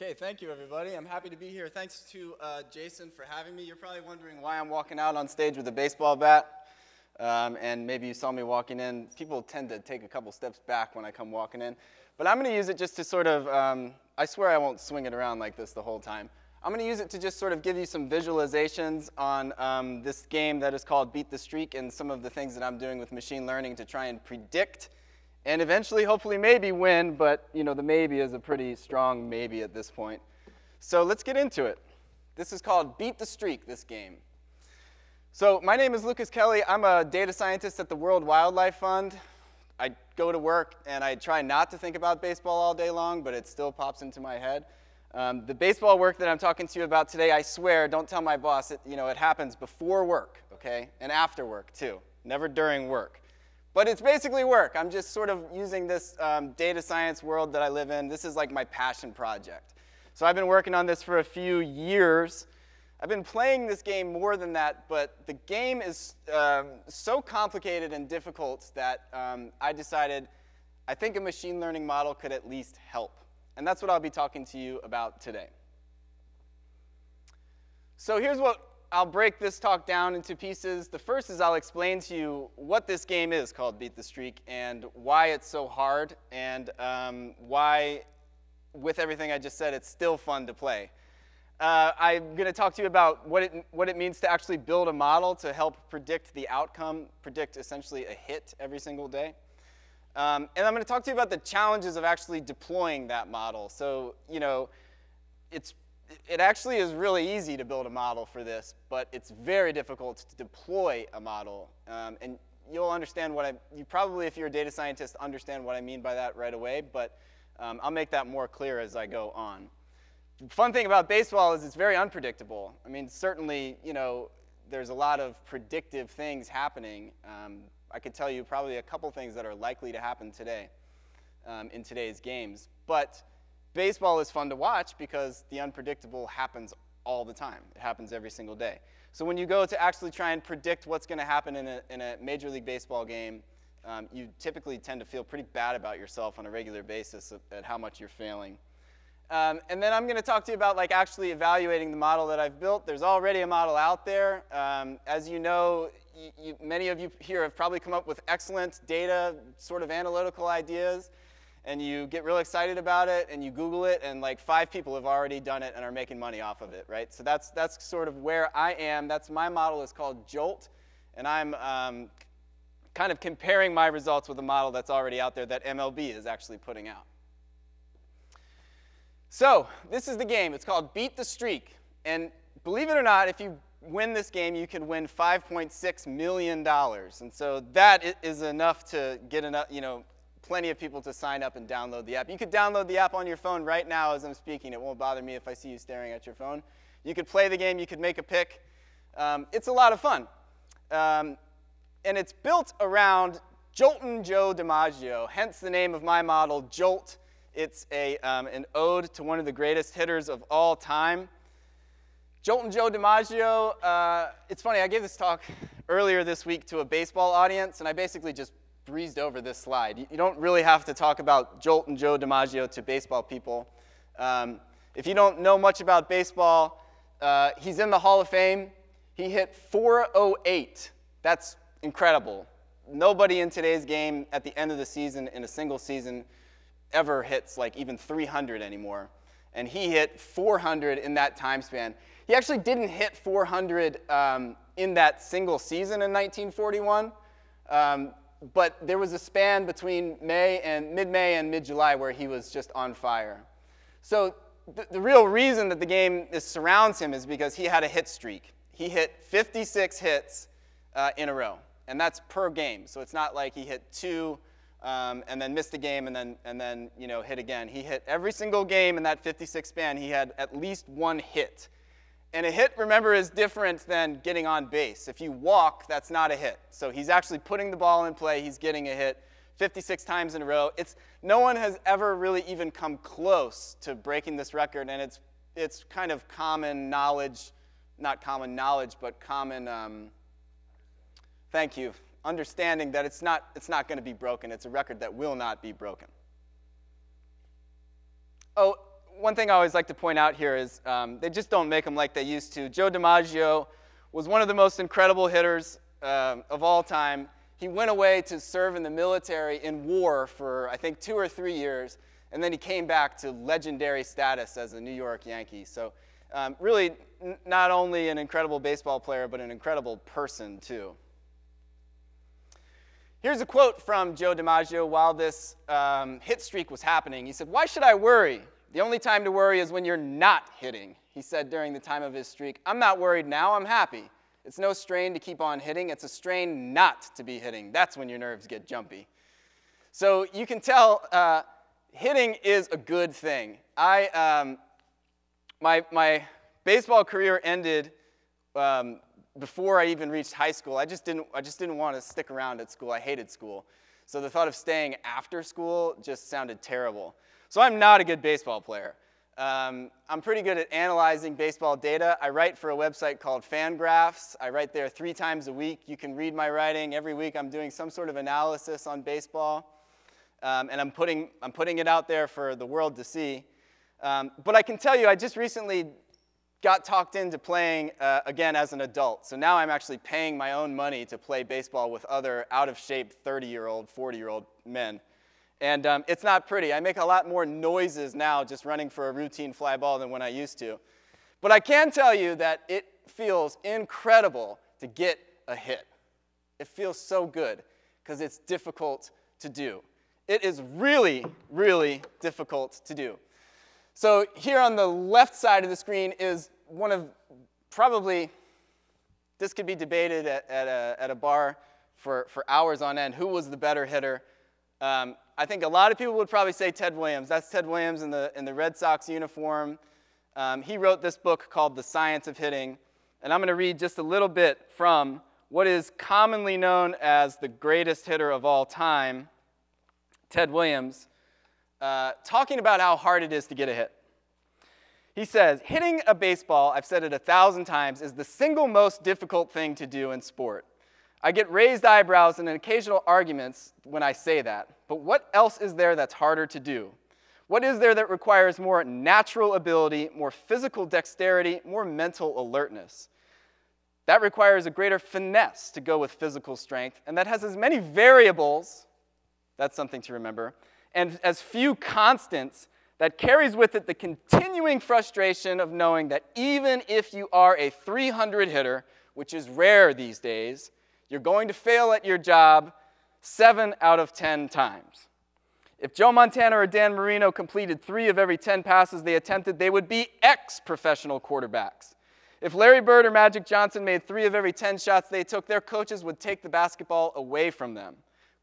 Okay, thank you, everybody. I'm happy to be here. Thanks to Jason for having me. You're probably wondering why I'm walking out on stage with a baseball bat, and maybe you saw me walking in. People tend to take a couple steps back when I come walking in, but I'm going to use it just to sort of, I swear I won't swing it around like this the whole time. I'm going to use it to just sort of give you some visualizations on this game that is called Beat the Streak and some of the things that I'm doing with machine learning to try and predict and eventually, hopefully, maybe win, but you know, the maybe is a pretty strong maybe at this point. So let's get into it. This is called Beat the Streak, this game. So my name is Lucas Kelly. I'm a data scientist at the World Wildlife Fund. I go to work and I try not to think about baseball all day long, but it still pops into my head. The baseball work that I'm talking to you about today, I swear, don't tell my boss, it happens before work, okay? And after work, too. Never during work. But it's basically work. I'm just sort of using this data science world that I live in. This is like my passion project. So I've been working on this for a few years. I've been playing this game more than that, but the game is so complicated and difficult that I decided I think a machine learning model could at least help. And that's what I'll be talking to you about today. So here's what I'll break this talk down into pieces. The first is I'll explain to you what this game is called Beat the Streak and why it's so hard and why, with everything I just said, it's still fun to play. I'm going to talk to you about what it means to actually build a model to help predict the outcome, predict essentially a hit every single day. And I'm going to talk to you about the challenges of actually deploying that model. So, you know, it actually is really easy to build a model for this, but it's very difficult to deploy a model. And you'll understand you probably, if you're a data scientist, understand what I mean by that right away, but I'll make that more clear as I go on. The fun thing about baseball is it's very unpredictable. I mean, certainly, you know, there's a lot of predictive things happening. I could tell you probably a couple things that are likely to happen today in today's games. But baseball is fun to watch because the unpredictable happens all the time. It happens every single day. So when you go to actually try and predict what's going to happen in a Major League Baseball game, you typically tend to feel pretty bad about yourself on a regular basis at how much you're failing. And then I'm going to talk to you about actually evaluating the model that I've built. There's already a model out there. As you know, many of you here have probably come up with excellent data, sort of analytical ideas, and you get real excited about it, and you Google it, and like 5 people have already done it and are making money off of it, right? So that's sort of where I am. That's my model is called Jolt, and I'm kind of comparing my results with a model that's already out there that MLB is actually putting out. So this is the game. It's called Beat the Streak. And believe it or not, if you win this game, you can win $5.6 million. And so that is enough to get enough, you know, plenty of people to sign up and download the app. You could download the app on your phone right now as I'm speaking. It won't bother me if I see you staring at your phone. You could play the game. You could make a pick. It's a lot of fun. And it's built around Joltin' Joe DiMaggio, hence the name of my model, Jolt. It's an ode to one of the greatest hitters of all time. Joltin' Joe DiMaggio, it's funny, I gave this talk earlier this week to a baseball audience, and I basically just breezed over this slide. You don't really have to talk about Joltin' Joe DiMaggio to baseball people. If you don't know much about baseball, he's in the Hall of Fame. He hit .408. That's incredible. Nobody in today's game at the end of the season, in a single season, ever hits like even 300 anymore. And he hit 400 in that time span. He actually didn't hit 400 in that single season in 1941, but there was a span between mid-May and mid-July where he was just on fire. So the real reason that the game surrounds him is because he had a hit streak. He hit 56 hits in a row, and that's per game. So it's not like he hit 2 and then missed a game, and then you know, hit again. He hit every single game in that 56 span. He had at least one hit. And a hit, remember, is different than getting on base. If you walk, that's not a hit. So he's actually putting the ball in play. He's getting a hit 56 times in a row. No one has ever really even come close to breaking this record, and it's kind of common knowledge, not common knowledge, but common, thank you. Understanding that it's not going to be broken. It's a record that will not be broken. Oh, one thing I always like to point out here is they just don't make them like they used to. Joe DiMaggio was one of the most incredible hitters of all time. He went away to serve in the military in war for, I think, 2 or 3 years, and then he came back to legendary status as a New York Yankee. So really not only an incredible baseball player, but an incredible person, too. Here's a quote from Joe DiMaggio while this hit streak was happening. He said, "Why should I worry? The only time to worry is when you're not hitting," he said during the time of his streak. "I'm not worried now, I'm happy. It's no strain to keep on hitting, it's a strain not to be hitting. That's when your nerves get jumpy." So you can tell hitting is a good thing. My baseball career ended before I even reached high school. I just didn't want to stick around at school. I hated school. So the thought of staying after school just sounded terrible. So I'm not a good baseball player. I'm pretty good at analyzing baseball data. I write for a website called FanGraphs. I write there 3 times a week. You can read my writing. Every week I'm doing some sort of analysis on baseball. And I'm putting it out there for the world to see. But I can tell you, I just recently got talked into playing again as an adult. So now I'm actually paying my own money to play baseball with other out-of-shape 30-year-old, 40-year-old men. And it's not pretty. I make a lot more noises now just running for a routine fly ball than when I used to. But I can tell you that it feels incredible to get a hit. It feels so good because it's difficult to do. It is really, really difficult to do. So here on the left side of the screen is one of probably, this could be debated at a bar for hours on end, who was the better hitter. I think a lot of people would probably say Ted Williams. That's Ted Williams in the Red Sox uniform. He wrote this book called The Science of Hitting. And I'm going to read just a little bit from what is commonly known as the greatest hitter of all time, Ted Williams, talking about how hard it is to get a hit. He says, "Hitting a baseball, I've said it 1,000 times, is the single most difficult thing to do in sport. I get raised eyebrows and occasional arguments when I say that, but what else is there that's harder to do? What is there that requires more natural ability, more physical dexterity, more mental alertness? That requires a greater finesse to go with physical strength, and that has as many variables," that's something to remember, "and as few constants that carries with it the continuing frustration of knowing that even if you are a 300 hitter, which is rare these days, you're going to fail at your job 7 out of 10 times. If Joe Montana or Dan Marino completed 3 of every 10 passes they attempted, they would be ex-professional quarterbacks. If Larry Bird or Magic Johnson made 3 of every 10 shots they took, their coaches would take the basketball away from them.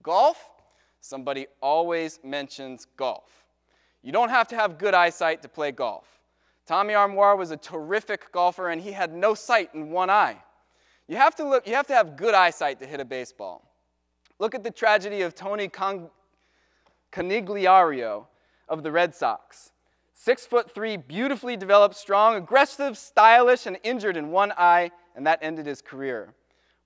Golf? Somebody always mentions golf. You don't have to have good eyesight to play golf. Tommy Armour was a terrific golfer, and he had no sight in one eye. You have to have good eyesight to hit a baseball. Look at the tragedy of Tony Conigliaro of the Red Sox. 6'3", beautifully developed, strong, aggressive, stylish, and injured in one eye, and that ended his career.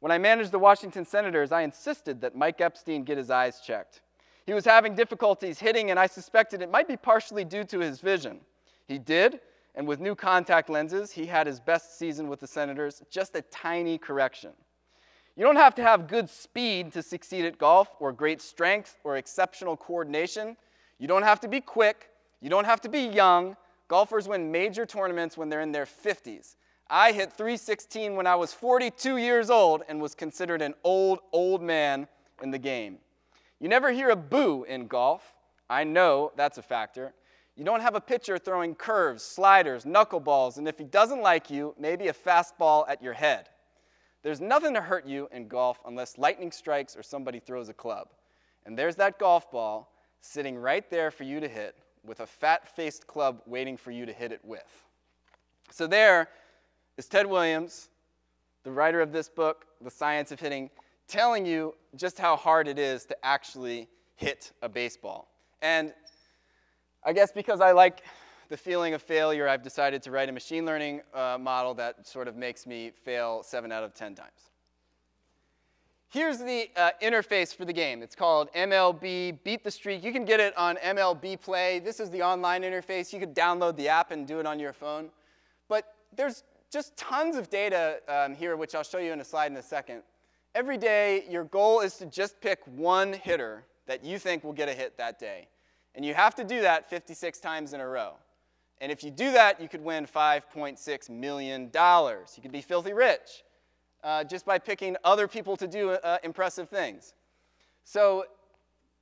When I managed the Washington Senators, I insisted that Mike Epstein get his eyes checked. He was having difficulties hitting, and I suspected it might be partially due to his vision. He did. And with new contact lenses, he had his best season with the Senators, just a tiny correction. You don't have to have good speed to succeed at golf, or great strength, or exceptional coordination. You don't have to be quick. You don't have to be young. Golfers win major tournaments when they're in their 50s. I hit .316 when I was 42 years old and was considered an old, old man in the game. You never hear a boo in golf. I know that's a factor. You don't have a pitcher throwing curves, sliders, knuckleballs, and if he doesn't like you, maybe a fastball at your head. There's nothing to hurt you in golf unless lightning strikes or somebody throws a club. And there's that golf ball sitting right there for you to hit with a fat-faced club waiting for you to hit it with." So there is Ted Williams, the writer of this book, The Science of Hitting, telling you just how hard it is to actually hit a baseball. And I guess because I like the feeling of failure, I've decided to write a machine learning model that sort of makes me fail 7 out of 10 times. Here's the interface for the game. It's called MLB Beat the Streak. You can get it on MLB Play. This is the online interface. You could download the app and do it on your phone. But there's just tons of data here, which I'll show you in a slide in a second. Every day, your goal is to just pick one hitter that you think will get a hit that day. And you have to do that 56 times in a row. And if you do that, you could win $5.6 million. You could be filthy rich. Just by picking other people to do impressive things. So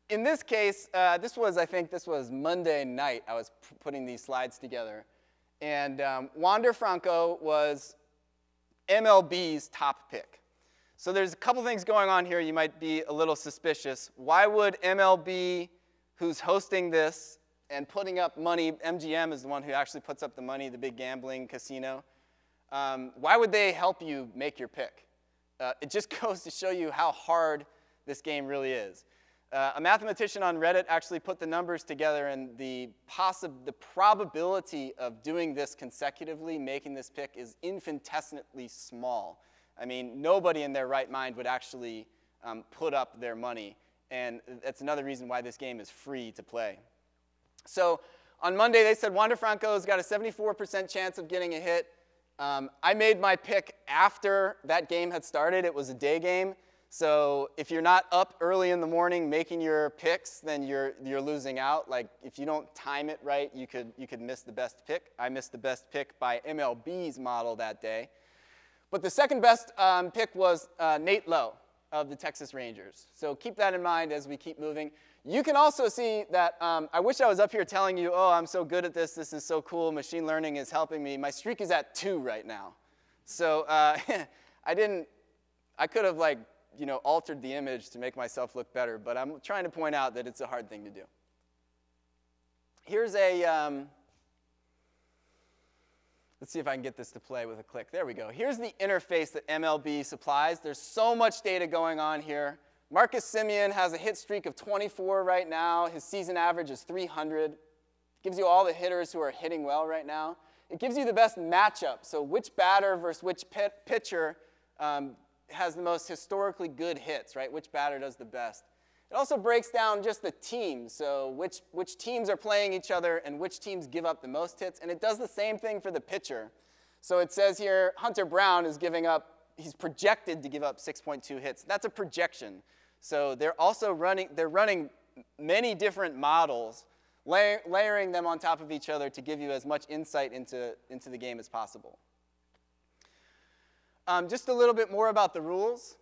in this case, I think this was Monday night I was putting these slides together. And Wander Franco was MLB's top pick. So there's a couple things going on here you might be a little suspicious. Why would MLB, who's hosting this and putting up money, MGM is the one who actually puts up the money, the big gambling casino, why would they help you make your pick? It just goes to show you how hard this game really is. A mathematician on Reddit actually put the numbers together, and the probability of doing this consecutively, making this pick, is infinitesimally small. I mean, nobody in their right mind would actually put up their money, and that's another reason why this game is free to play. So on Monday, they said Wander Franco's got a 74% chance of getting a hit. I made my pick after that game had started. It was a day game. So if you're not up early in the morning making your picks, then you're losing out. Like, if you don't time it right, you could miss the best pick. I missed the best pick by MLB's model that day. But the second best pick was Nate Lowe of the Texas Rangers. So keep that in mind as we keep moving. You can also see that I wish I was up here telling you, oh, I'm so good at this. This is so cool. Machine learning is helping me. My streak is at 2 right now. So I could have, like, you know, altered the image to make myself look better. But I'm trying to point out that it's a hard thing to do. Here's a, let's see if I can get this to play with a click. There we go. Here's the interface that MLB supplies. There's so much data going on here. Marcus Semien has a hit streak of 24 right now. His season average is 300. It gives you all the hitters who are hitting well right now. It gives you the best matchup, so which batter versus which pitcher has the most historically good hits, right? Which batter does the best. It also breaks down just the teams, so which teams are playing each other and which teams give up the most hits. And it does the same thing for the pitcher. So it says here Hunter Brown is giving up, he's projected to give up 6.2 hits. That's a projection. So they're also running many different models, layering them on top of each other to give you as much insight into the game as possible. Just a little bit more about the rules.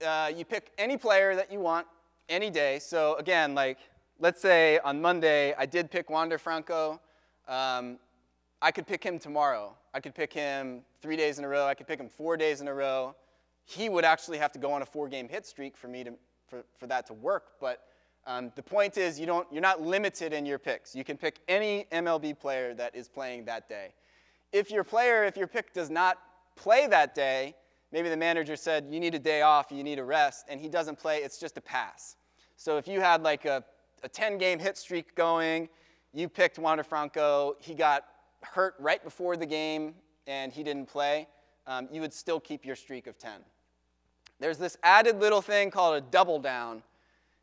You pick any player that you want, any day. So again, like, let's say on Monday, I did pick Wander Franco. I could pick him tomorrow. I could pick him 3 days in a row. I could pick him 4 days in a row. He would actually have to go on a 4-game hit streak for me for that to work. But the point is, you're not limited in your picks. You can pick any MLB player that is playing that day. If your pick does not play that day, maybe the manager said you need a day off, you need a rest, and he doesn't play. It's just a pass. So if you had like a 10-game hit streak going, you picked Wander Franco. He got hurt right before the game, and he didn't play. You would still keep your streak of 10. There's this added little thing called a double down.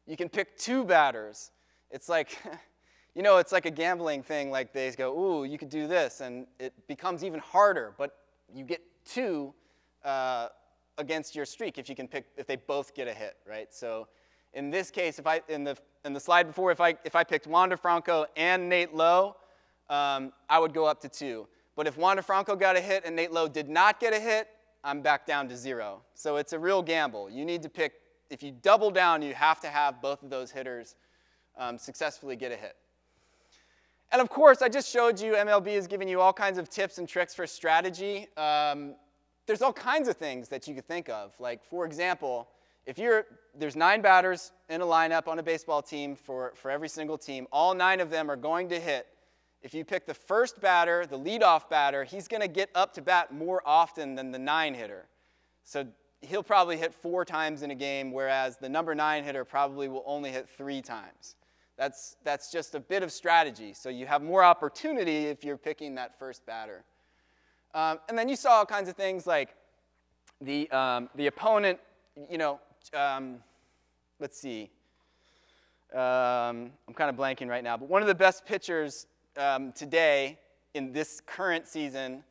You can pick two batters. It's like, you know, it's like a gambling thing. Like, they go, ooh, you could do this, and it becomes even harder. But you get two against your streak if they both get a hit, right? So in this case, in the slide before, if I picked Wander Franco and Nate Lowe, I would go up to 2. But if Wander Franco got a hit and Nate Lowe did not get a hit, I'm back down to 0. So it's a real gamble. You need to pick, if you double down, you have to have both of those hitters successfully get a hit. And of course, I just showed you MLB is giving you all kinds of tips and tricks for strategy. There's all kinds of things that you could think of. Like, for example, there's 9 batters in a lineup on a baseball team for every single team. All 9 of them are going to hit. If you pick the first batter, the leadoff batter, he's going to get up to bat more often than the 9 hitter. So he'll probably hit 4 times in a game, whereas the number 9 hitter probably will only hit 3 times. That's just a bit of strategy. So you have more opportunity if you're picking that first batter. And then you saw all kinds of things like the opponent. you know, let's see. I'm kind of blanking right now, but one of the best pitchers today in this current season,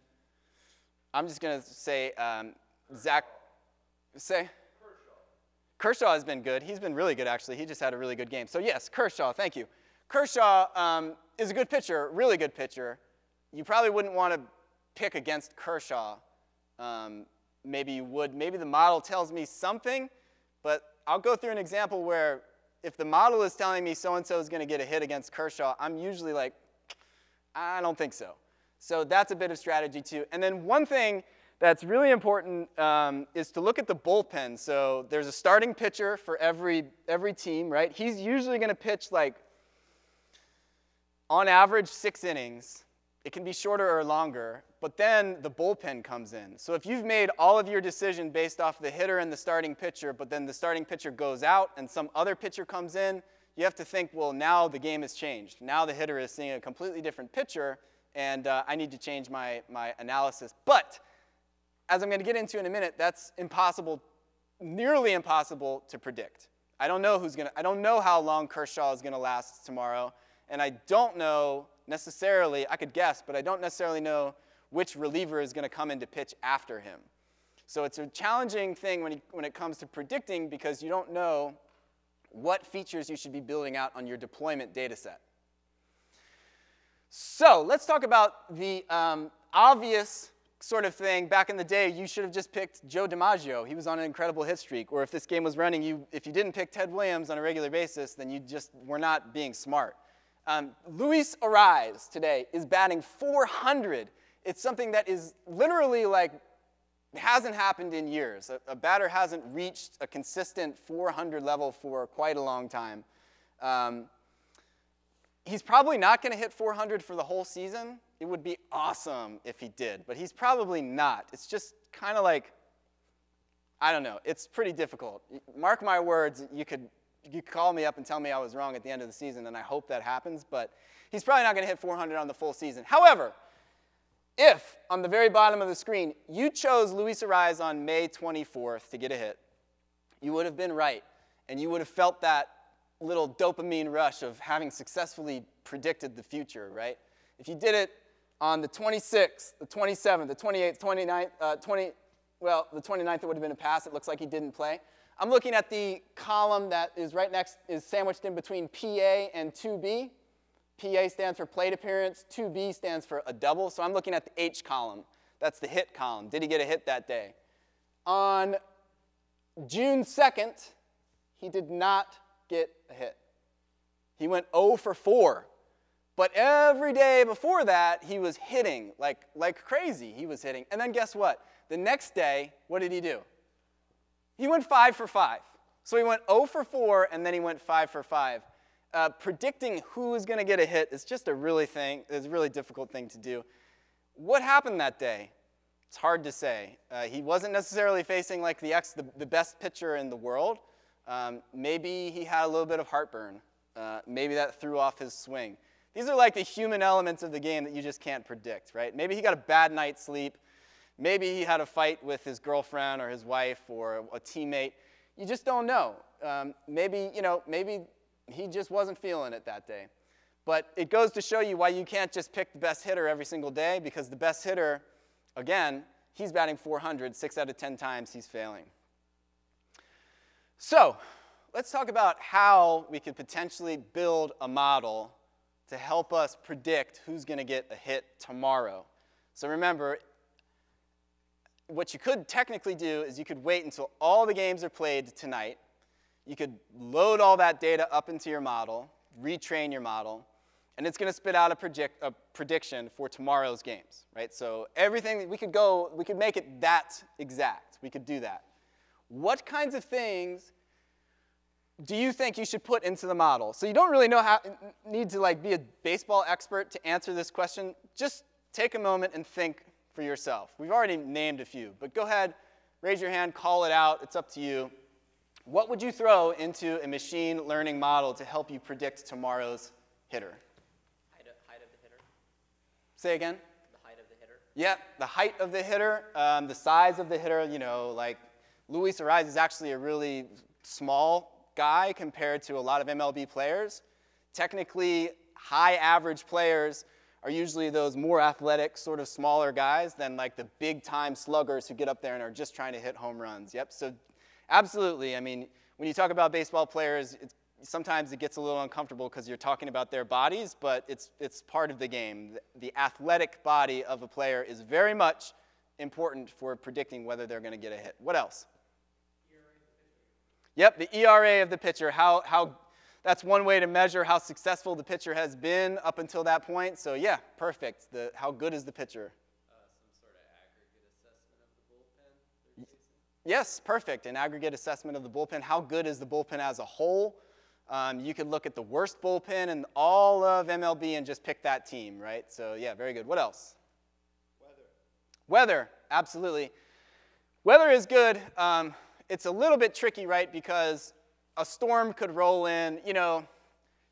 I'm just going to say Zach. Say? Kershaw has been good. He's been really good, actually. He just had a really good game. So, yes, Kershaw. Thank you. Kershaw is a good pitcher, really good pitcher. You probably wouldn't want to pick against Kershaw. Maybe you would. Maybe the model tells me something, but I'll go through an example where if the model is telling me so-and-so is going to get a hit against Kershaw, I'm usually like, I don't think so. So that's a bit of strategy, too. And then one thing that's really important is to look at the bullpen. So there's a starting pitcher for every team, right? He's usually going to pitch, like, on average, 6 innings. It can be shorter or longer, but then the bullpen comes in. So if you've made all of your decision based off the hitter and the starting pitcher, but then the starting pitcher goes out and some other pitcher comes in, you have to think, well, now the game has changed. Now the hitter is seeing a completely different pitcher, and I need to change my analysis. But as I'm going to get into in a minute, that's impossible, nearly impossible to predict. I don't know how long Kershaw is going to last tomorrow, and I don't know necessarily, I could guess, but I don't necessarily know which reliever is going to come in to pitch after him. So it's a challenging thing when it comes to predicting, because you don't know what features you should be building out on your deployment data set. So let's talk about the obvious sort of thing. Back in the day, you should have just picked Joe DiMaggio. He was on an incredible hit streak. Or if this game was running, if you didn't pick Ted Williams on a regular basis, then you just were not being smart. Luis Arraez today is batting .400. It's something that is literally like hasn't happened in years. A batter hasn't reached a consistent .400 level for quite a long time. He's probably not going to hit .400 for the whole season. It would be awesome if he did, but he's probably not. It's just kind of like, I don't know. It's pretty difficult. Mark my words, you could call me up and tell me I was wrong at the end of the season, and I hope that happens, but he's probably not going to hit .400 on the full season. However, if, on the very bottom of the screen, you chose Luis Arraez on May 24th to get a hit, you would have been right, and you would have felt that little dopamine rush of having successfully predicted the future, right? If you did it on the 26th, the 27th, the 28th, 29th, the 29th, it would have been a pass. It looks like he didn't play. I'm looking at the column that is right next, is sandwiched in between PA and 2B. PA stands for plate appearance. 2B stands for a double. So I'm looking at the H column. That's the hit column. Did he get a hit that day? On June 2nd, he did not get a hit. He went 0 for 4. But every day before that, he was hitting like crazy. He was hitting. And then guess what? The next day, what did he do? He went 5 for 5. So he went 0 for 4, and then he went 5 for 5. Predicting who is going to get a hit is just a really difficult thing to do. What happened that day? It's hard to say. He wasn't necessarily facing like the best pitcher in the world. Maybe he had a little bit of heartburn. Maybe that threw off his swing. These are like the human elements of the game that you just can't predict, right? Maybe he got a bad night's sleep. Maybe he had a fight with his girlfriend or his wife or a teammate. You just don't know. Maybe he just wasn't feeling it that day. But it goes to show you why you can't just pick the best hitter every single day, because the best hitter, again, he's batting .400. 6 out of 10 times he's failing. So let's talk about how we could potentially build a model to help us predict who's going to get a hit tomorrow. So remember, what you could technically do is you could wait until all the games are played tonight. You could load all that data up into your model, retrain your model, and it's going to spit out a prediction for tomorrow's games, right? So everything, we could make it that exact. We could do that. What kinds of things do you think you should put into the model? So you don't really need to like be a baseball expert to answer this question. Just take a moment and think for yourself. We've already named a few, but go ahead, raise your hand, call it out. It's up to you. What would you throw into a machine learning model to help you predict tomorrow's hitter? Height of the hitter. Say again? The height of the hitter. Yeah, the height of the hitter, the size of the hitter, you know, like Luis Arraez is actually a really small guy compared to a lot of MLB players. Technically, high average players are usually those more athletic, sort of smaller guys than like the big time sluggers who get up there and are just trying to hit home runs. Yep, so absolutely. I mean, when you talk about baseball players, sometimes it gets a little uncomfortable because you're talking about their bodies, but it's part of the game. The athletic body of a player is very much important for predicting whether they're going to get a hit. What else? Yep, the ERA of the pitcher. That's one way to measure how successful the pitcher has been up until that point. So yeah, perfect. How good is the pitcher? Some sort of aggregate assessment of the bullpen? Yes, perfect. An aggregate assessment of the bullpen. How good is the bullpen as a whole? You could look at the worst bullpen in all of MLB and just pick that team, right? So yeah, very good. What else? Weather. Weather, absolutely. Weather is good. It's a little bit tricky, right? Because a storm could roll in, you know,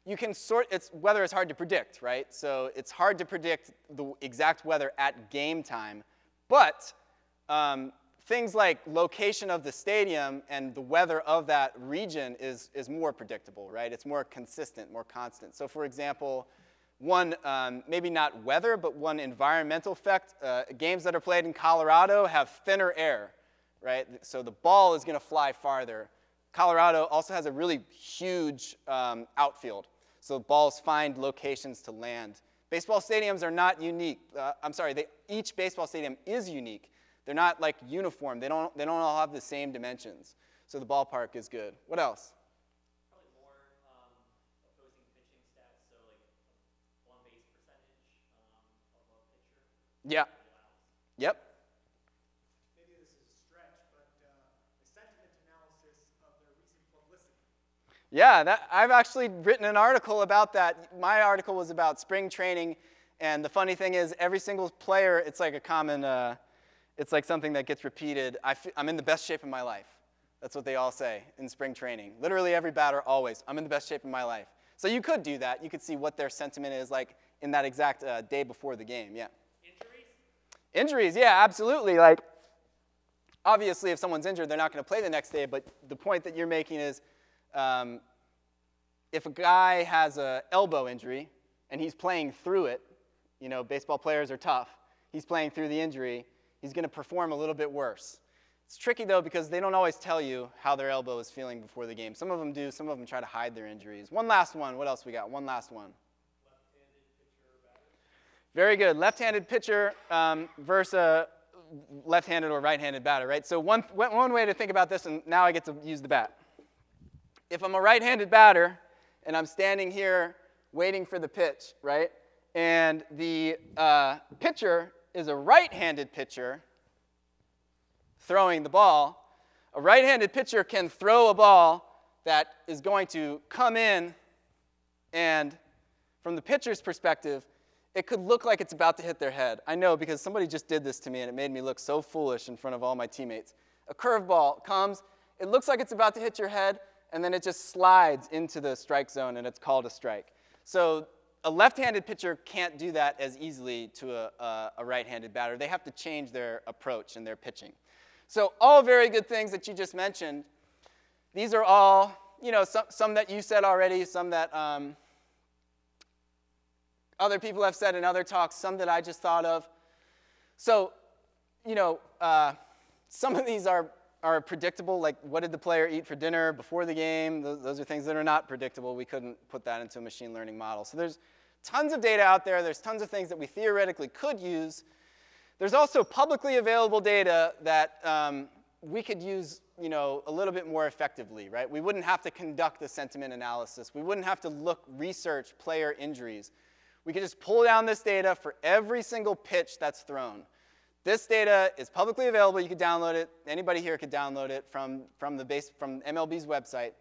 weather is hard to predict, right? So it's hard to predict the exact weather at game time. But things like location of the stadium and the weather of that region is more predictable, right? It's more consistent, more constant. So for example, one, maybe not weather, but one environmental effect, games that are played in Colorado have thinner air, right? So the ball is gonna fly farther. Colorado also has a really huge outfield, so balls find locations to land. Baseball stadiums are not unique. Each baseball stadium is unique. They're not like uniform. They don't all have the same dimensions. So the ballpark is good. What else? Probably more opposing pitching stats, so like on base percentage, low pitcher. Yeah. Yep. Yeah, I've actually written an article about that. My article was about spring training, and the funny thing is every single player, it's like a common, it's like something that gets repeated. I'm in the best shape of my life. That's what they all say in spring training. Literally every batter always, I'm in the best shape of my life. So you could do that. You could see what their sentiment is like in that exact day before the game, yeah. Injuries, yeah, absolutely. Like, obviously if someone's injured, they're not gonna play the next day, but the point that you're making is, if a guy has an elbow injury and he's playing through it, you know, baseball players are tough. He's playing through the injury. He's going to perform a little bit worse. It's tricky, though, because they don't always tell you how their elbow is feeling before the game. Some of them do. Some of them try to hide their injuries. One last one. What else we got? One last one. Left-handed pitcher or batter. Very good. Left-handed pitcher versus a left-handed or right-handed batter, right? So one way to think about this, and now I get to use the bat. If I'm a right-handed batter and I'm standing here waiting for the pitch, right, and the pitcher is a right-handed pitcher throwing the ball, a right-handed pitcher can throw a ball that is going to come in, and from the pitcher's perspective, it could look like it's about to hit their head. I know, because somebody just did this to me and it made me look so foolish in front of all my teammates. A curveball comes, it looks like it's about to hit your head, and then it just slides into the strike zone, and it's called a strike. So a left-handed pitcher can't do that as easily to a right-handed batter. They have to change their approach and their pitching. So all very good things that you just mentioned. These are all, you know, some that you said already, some that other people have said in other talks, some that I just thought of. So, you know, some of these are predictable, like what did the player eat for dinner before the game? Those are things that are not predictable. We couldn't put that into a machine learning model. So there's tons of data out there. There's tons of things that we theoretically could use. There's also publicly available data that we could use, you know, a little bit more effectively, right? We wouldn't have to conduct the sentiment analysis. We wouldn't have to research player injuries. We could just pull down this data for every single pitch that's thrown. This data is publicly available. You could download it. Anybody here could download it from MLB's website.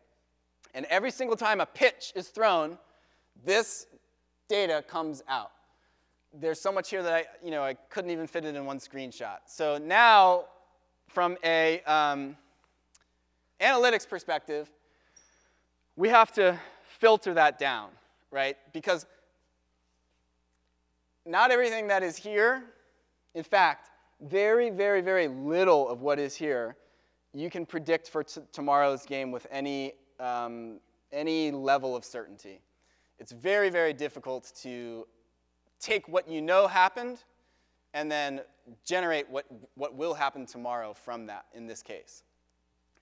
And every single time a pitch is thrown, this data comes out. There's so much here that I couldn't even fit it in one screenshot. So now, from a analytics perspective, we have to filter that down, right? Because not everything that is here, in fact, very, very, very little of what is here you can predict for tomorrow's game with any level of certainty. It's very, very difficult to take what you know happened and then generate what will happen tomorrow from that in this case.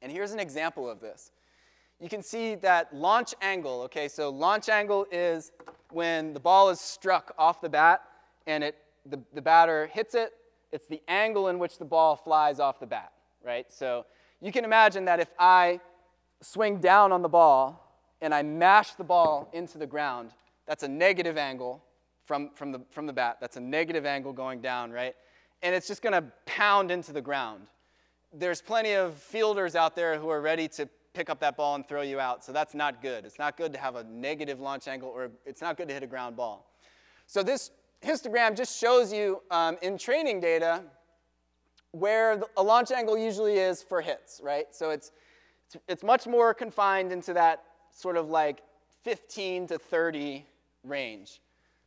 And here's an example of this. You can see that launch angle, okay, so launch angle is when the ball is struck off the bat and the batter hits it, it's the angle in which the ball flies off the bat, right? So you can imagine that if I swing down on the ball and I mash the ball into the ground, that's a negative angle from the bat. That's a negative angle going down, right? And it's just going to pound into the ground. There's plenty of fielders out there who are ready to pick up that ball and throw you out, so that's not good. It's not good to have a negative launch angle, or it's not good to hit a ground ball. So this histogram just shows you in training data where a launch angle usually is for hits, right? So it's much more confined into that sort of like 15 to 30 range.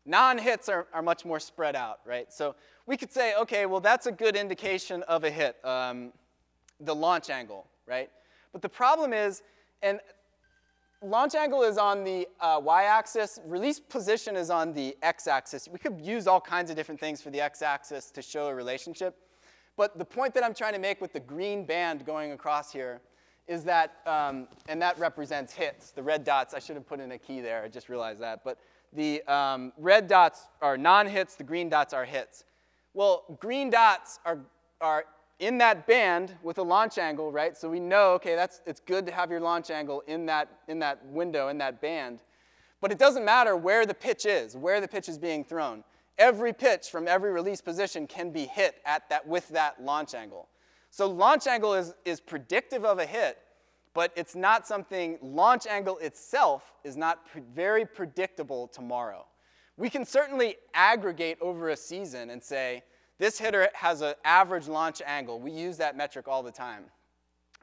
Non-hits are much more spread out, right? So we could say, okay, well, that's a good indication of a hit, the launch angle, right? But the problem is, and launch angle is on the y-axis, release position is on the x-axis. We could use all kinds of different things for the x-axis to show a relationship. But the point that I'm trying to make with the green band going across here is that, and that represents hits. The red dots, I should have put in a key there, I just realized that. But the red dots are non-hits, the green dots are hits. Well, green dots are in that band with a launch angle, right? So we know, okay, it's good to have your launch angle in that window, in that band. But it doesn't matter where the pitch is being thrown. Every pitch from every release position can be hit with that launch angle. So launch angle is predictive of a hit, but it's not something, launch angle itself is not very predictable tomorrow. We can certainly aggregate over a season and say, this hitter has an average launch angle. We use that metric all the time.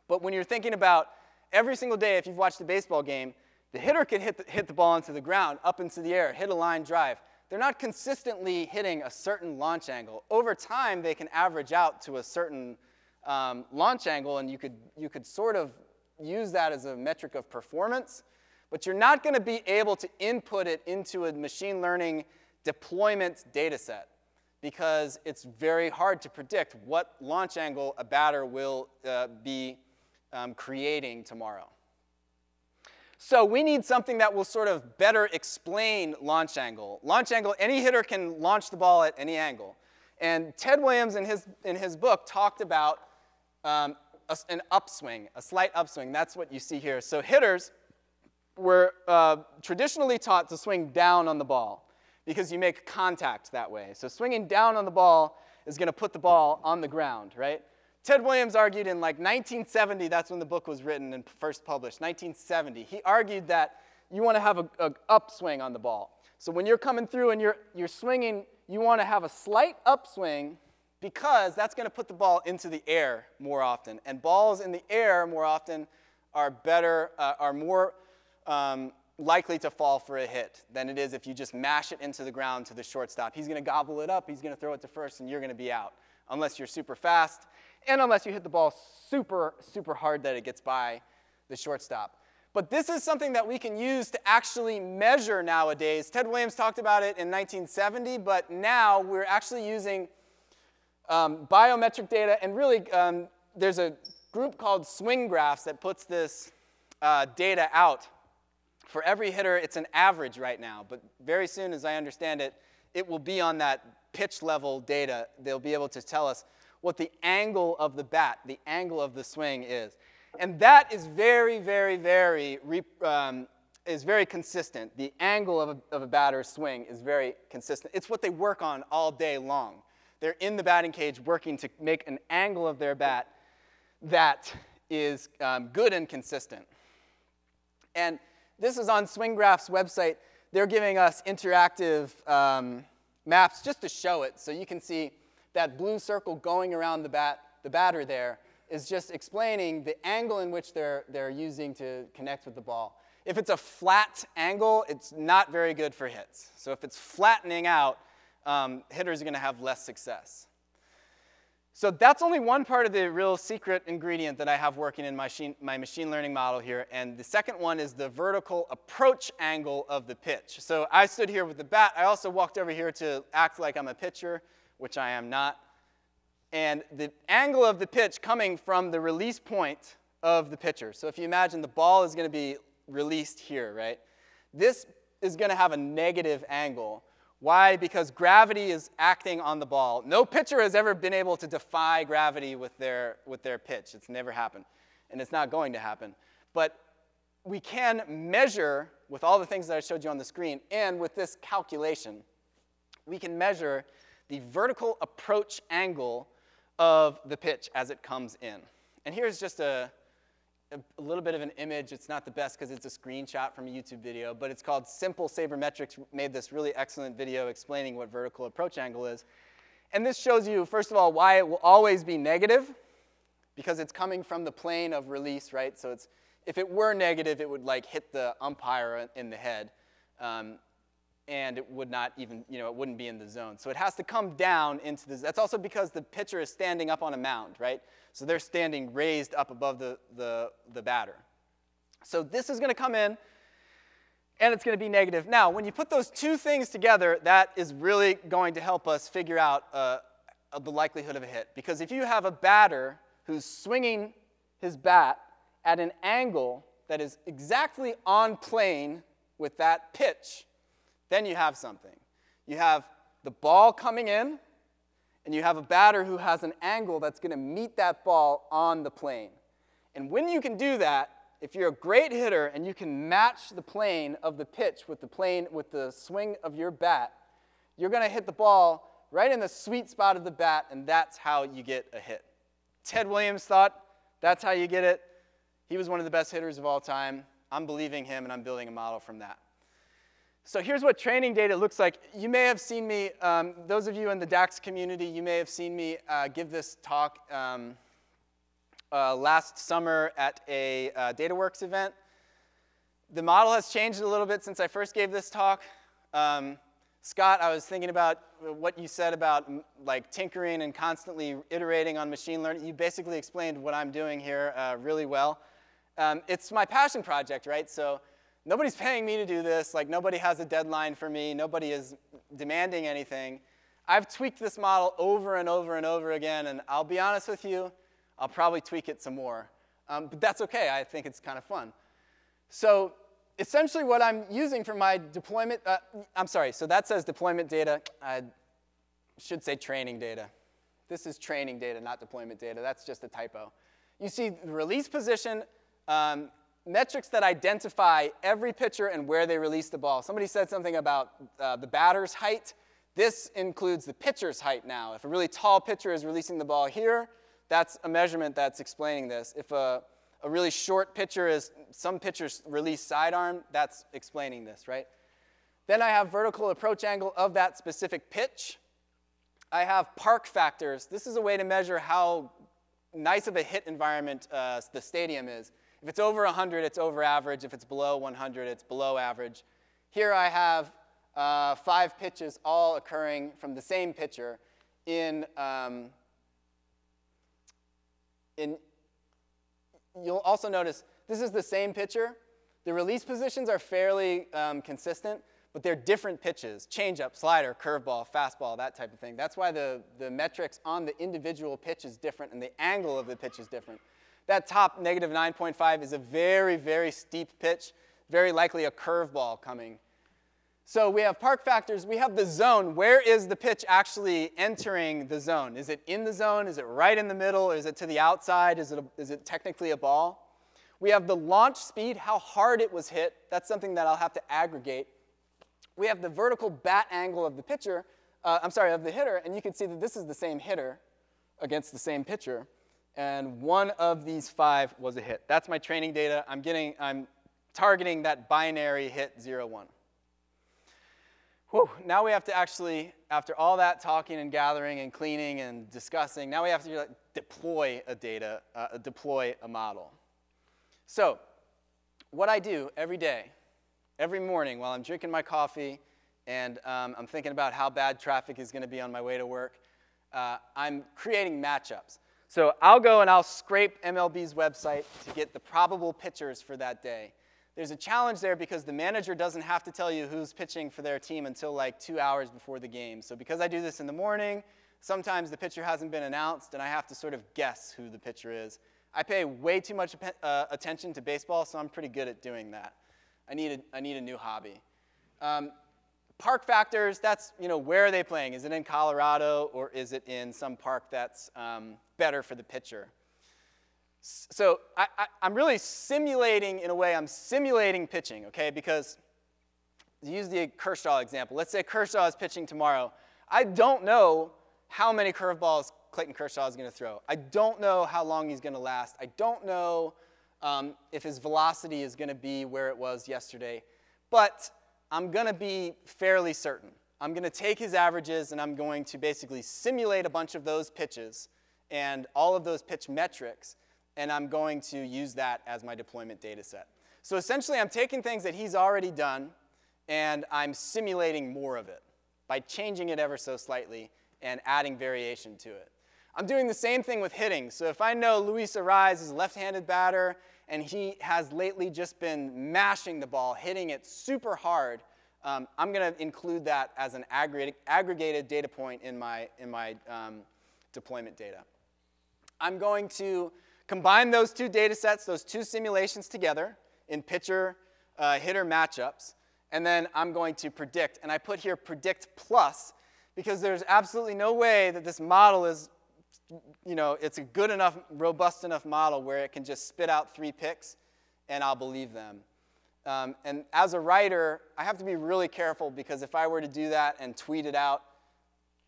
But when you're thinking about every single day, if you've watched a baseball game, the hitter could hit the ball into the ground, up into the air, hit a line drive. They're not consistently hitting a certain launch angle. Over time, they can average out to a certain launch angle, and you could sort of use that as a metric of performance, but you're not going to be able to input it into a machine learning deployment data set because it's very hard to predict what launch angle a batter will be creating tomorrow. So we need something that will sort of better explain launch angle. Launch angle, any hitter can launch the ball at any angle. And Ted Williams in his book talked about an upswing, a slight upswing. That's what you see here. So hitters were traditionally taught to swing down on the ball because you make contact that way. So swinging down on the ball is going to put the ball on the ground, right? Ted Williams argued in like 1970, that's when the book was written and first published, 1970. He argued that you want to have an upswing on the ball. So when you're coming through and you're swinging, you want to have a slight upswing because that's going to put the ball into the air more often. And balls in the air more often are better, are more likely to fall for a hit than it is if you just mash it into the ground to the shortstop. He's going to gobble it up, he's going to throw it to first, and you're going to be out, unless you're super fast and unless you hit the ball super, super hard that it gets by the shortstop. But this is something that we can use to actually measure nowadays. Ted Williams talked about it in 1970, but now we're actually using biometric data. And really, there's a group called SwingGraphs that puts this data out. For every hitter, it's an average right now. But very soon, as I understand it, it will be on that pitch level data. They'll be able to tell us what the angle of the bat, the angle of the swing is. And that is very consistent. The angle of a batter's swing is very consistent. It's what they work on all day long. They're in the batting cage working to make an angle of their bat that is good and consistent. And this is on SwingGraphs' website. They're giving us interactive maps just to show it. So you can see that blue circle going around the batter there, is just explaining the angle in which they're using to connect with the ball. If it's a flat angle, it's not very good for hits. So if it's flattening out, hitters are going to have less success. So that's only one part of the real secret ingredient that I have working in my machine learning model here. And the second one is the vertical approach angle of the pitch. So I stood here with the bat. I also walked over here to act like I'm a pitcher, which I am not. And the angle of the pitch coming from the release point of the pitcher. So if you imagine the ball is going to be released here, right? This is going to have a negative angle. Why? Because gravity is acting on the ball. No pitcher has ever been able to defy gravity with their pitch. It's never happened, and it's not going to happen. But we can measure, with all the things that I showed you on the screen, and with this calculation, we can measure the vertical approach angle of the pitch as it comes in. And here's just a little bit of an image. It's not the best because it's a screenshot from a YouTube video, but it's called Simple Sabermetrics made this really excellent video explaining what vertical approach angle is. And this shows you, first of all, why it will always be negative, because it's coming from the plane of release, right? So it's, if it were negative, it would like hit the umpire in the head, and it would not even, you know, it wouldn't be in the zone. So it has to come down into the zone. That's also because the pitcher is standing up on a mound, right? So they're standing raised up above the batter. So this is going to come in, and it's going to be negative. Now, when you put those two things together, that is really going to help us figure out the likelihood of a hit. Because if you have a batter who's swinging his bat at an angle that is exactly on plane with that pitch, then you have something. You have the ball coming in, and you have a batter who has an angle that's going to meet that ball on the plane. And when you can do that, if you're a great hitter and you can match the plane of the pitch with the plane with the swing of your bat, you're going to hit the ball right in the sweet spot of the bat, and that's how you get a hit. Ted Williams thought that's how you get it. He was one of the best hitters of all time. I'm believing him, and I'm building a model from that. So here's what training data looks like. You may have seen me, those of you in the DAX community, you may have seen me give this talk last summer at a DataWorks event. The model has changed a little bit since I first gave this talk. Scott, I was thinking about what you said about like tinkering and constantly iterating on machine learning. You basically explained what I'm doing here really well. It's my passion project, right? So nobody's paying me to do this. Like, nobody has a deadline for me. Nobody is demanding anything. I've tweaked this model over and over and over again. And I'll be honest with you, I'll probably tweak it some more. But that's OK. I think it's kind of fun. So essentially, what I'm using for my deployment, I'm sorry. So that says deployment data. I should say training data. This is training data, not deployment data. That's just a typo. You see the release position. Metrics that identify every pitcher and where they release the ball. Somebody said something about the batter's height. This includes the pitcher's height now. If a really tall pitcher is releasing the ball here, that's a measurement that's explaining this. If a really short pitcher is, some pitchers release sidearm, that's explaining this, right? Then I have vertical approach angle of that specific pitch. I have park factors. This is a way to measure how nice of a hit environment the stadium is. If it's over 100, it's over average. If it's below 100, it's below average. Here I have 5 pitches all occurring from the same pitcher you'll also notice this is the same pitcher. The release positions are fairly consistent, but they're different pitches. Changeup, slider, curveball, fastball, that type of thing. That's why the metrics on the individual pitch is different and the angle of the pitch is different. That top negative 9.5 is a very, very steep pitch, very likely a curveball coming. So we have park factors. We have the zone. Where is the pitch actually entering the zone? Is it in the zone? Is it right in the middle? Is it to the outside? Is it technically a ball? We have the launch speed, how hard it was hit. That's something that I'll have to aggregate. We have the vertical bat angle of the pitcher, of the hitter. And you can see that this is the same hitter against the same pitcher. And one of these 5 was a hit. That's my training data. I'm targeting that binary hit 0, 1. Whew. Now we have to actually, after all that talking and gathering and cleaning and discussing, now we have to deploy a model. So what I do every day, every morning while I'm drinking my coffee and I'm thinking about how bad traffic is going to be on my way to work, I'm creating matchups. So I'll go and I'll scrape MLB's website to get the probable pitchers for that day. There's a challenge there because the manager doesn't have to tell you who's pitching for their team until like 2 hours before the game. So because I do this in the morning, sometimes the pitcher hasn't been announced, and I have to sort of guess who the pitcher is. I pay way too much attention to baseball, so I'm pretty good at doing that. I need a new hobby. Park factors, that's, you know, where are they playing? Is it in Colorado, or is it in some park that's better for the pitcher? So I'm really simulating, in a way, I'm simulating pitching, okay? Because use the Kershaw example. Let's say Kershaw is pitching tomorrow. I don't know how many curveballs Clayton Kershaw is going to throw. I don't know how long he's going to last. I don't know if his velocity is going to be where it was yesterday. But I'm going to be fairly certain. I'm going to take his averages, and I'm going to basically simulate a bunch of those pitches and all of those pitch metrics, and I'm going to use that as my deployment data set. So essentially, I'm taking things that he's already done, and I'm simulating more of it by changing it ever so slightly and adding variation to it. I'm doing the same thing with hitting. So if I know Luis Arraez is a left-handed batter, and he has lately just been mashing the ball, hitting it super hard, I'm going to include that as an aggregated data point in my deployment data. I'm going to combine those two data sets, those two simulations together in pitcher-hitter matchups, and then I'm going to predict. And I put here predict plus because there's absolutely no way that this model is, you know, it's a good enough, robust enough model where it can just spit out three picks and I'll believe them. And as a writer, I have to be really careful because if I were to do that and tweet it out,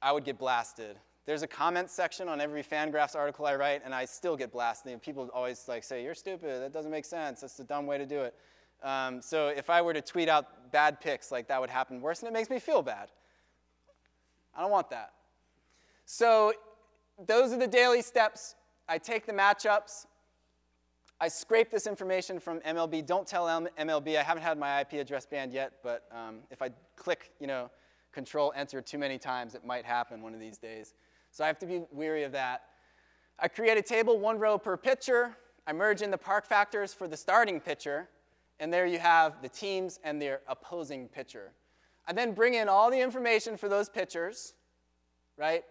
I would get blasted. There's a comment section on every FanGraphs article I write, and I still get blasted. And people always like say, "You're stupid. That doesn't make sense. That's a dumb way to do it." So if I were to tweet out bad picks, like that would happen worse, and it makes me feel bad. I don't want that. So those are the daily steps. I take the matchups. I scrape this information from MLB. Don't tell MLB. I haven't had my IP address banned yet, but if I click, you know, Control-Enter too many times, it might happen one of these days. So I have to be wary of that. I create a table, one row per pitcher. I merge in the park factors for the starting pitcher. And there you have the teams and their opposing pitcher. I then bring in all the information for those pitchers, right?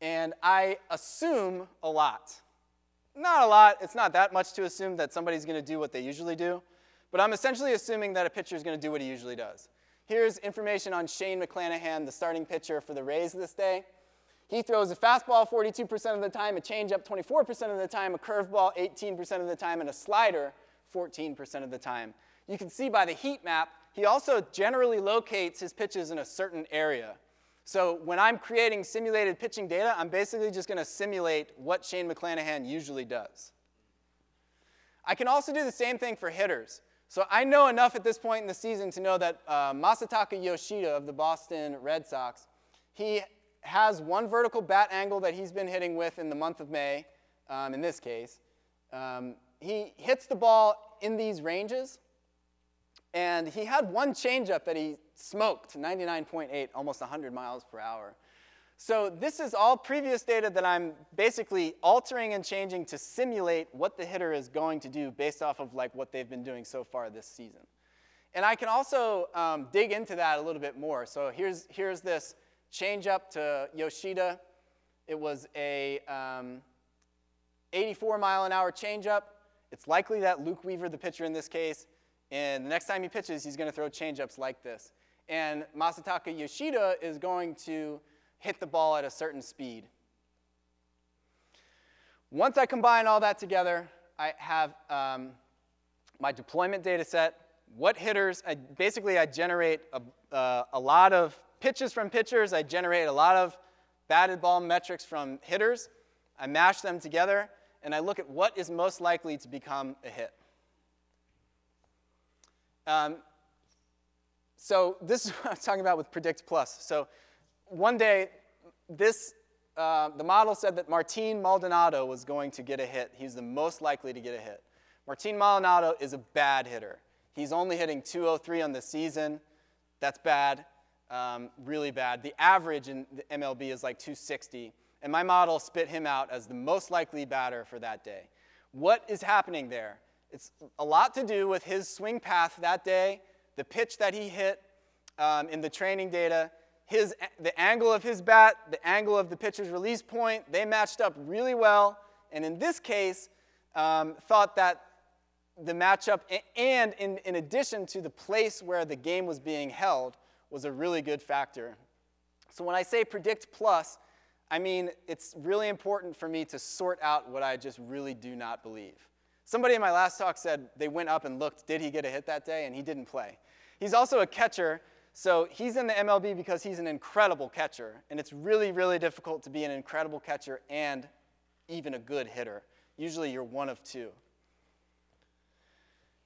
And I assume a lot. Not a lot. It's not that much to assume that somebody's going to do what they usually do. But I'm essentially assuming that a pitcher is going to do what he usually does. Here's information on Shane McClanahan, the starting pitcher for the Rays this day. He throws a fastball 42% of the time, a changeup 24% of the time, a curveball 18% of the time, and a slider 14% of the time. You can see by the heat map, he also generally locates his pitches in a certain area. So when I'm creating simulated pitching data, I'm basically just going to simulate what Shane McClanahan usually does. I can also do the same thing for hitters. So I know enough at this point in the season to know that Masataka Yoshida of the Boston Red Sox, he has one vertical bat angle that he's been hitting with in the month of May, in this case. He hits the ball in these ranges, and he had one changeup that he smoked, 99.8, almost 100 miles per hour. So this is all previous data that I'm basically altering and changing to simulate what the hitter is going to do based off of like what they've been doing so far this season. And I can also dig into that a little bit more. So here's this changeup to Yoshida. It was a 84-mile-an-hour changeup. It's likely that Luke Weaver, the pitcher in this case, and the next time he pitches, he's going to throw changeups like this. And Masataka Yoshida is going to hit the ball at a certain speed. Once I combine all that together, I have my deployment data set. What hitters? I generate a lot of pitches from pitchers. I generate a lot of batted ball metrics from hitters. I mash them together, and I look at what is most likely to become a hit. So this is what I'm talking about with Predict Plus. So one day, the model said that Martin Maldonado was going to get a hit. He's the most likely to get a hit. Martin Maldonado is a bad hitter. He's only hitting 203 on the season. That's bad, really bad. The average in the MLB is like 260. and my model spit him out as the most likely batter for that day. What is happening there? It's a lot to do with his swing path that day, the pitch that he hit in the training data, the angle of his bat, the angle of the pitcher's release point. They matched up really well, and in this case, thought that the matchup, and in addition to the place where the game was being held, was a really good factor. So when I say predict plus, I mean it's really important for me to sort out what I just really do not believe. Somebody in my last talk said they went up and looked, did he get a hit that day? And he didn't play. He's also a catcher, so he's in the MLB because he's an incredible catcher, and it's really, really difficult to be an incredible catcher and even a good hitter. Usually you're one of two.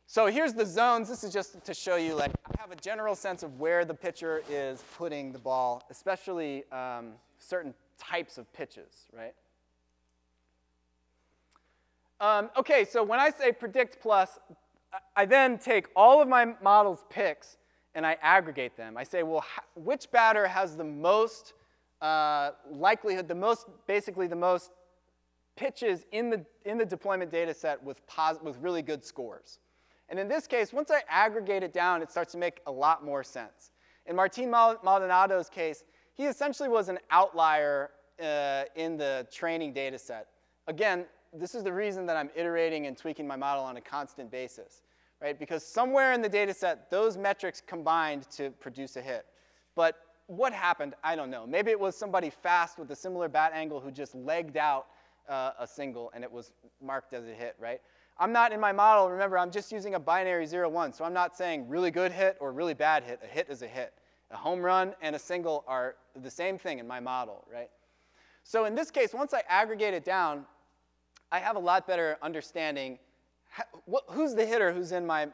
So here's the zones. This is just to show you, like, I have a general sense of where the pitcher is putting the ball, especially certain types of pitches, right? OK, so when I say predict plus, I then take all of my model's picks and I aggregate them. I say, well, which batter has the most likelihood, the most pitches in the deployment data set with really good scores? And in this case, once I aggregate it down, it starts to make a lot more sense. In Martin Maldonado's case, he essentially was an outlier in the training data set. Again, this is the reason that I'm iterating and tweaking my model on a constant basis, right? Because somewhere in the data set, those metrics combined to produce a hit. But what happened? I don't know. Maybe it was somebody fast with a similar bat angle who just legged out a single, and it was marked as a hit, right? I'm not in my model, remember, I'm just using a binary 0-1, so I'm not saying really good hit or really bad hit. A hit is a hit. A home run and a single are the same thing in my model, right? So in this case, once I aggregate it down, I have a lot better understanding who's the hitter who's in my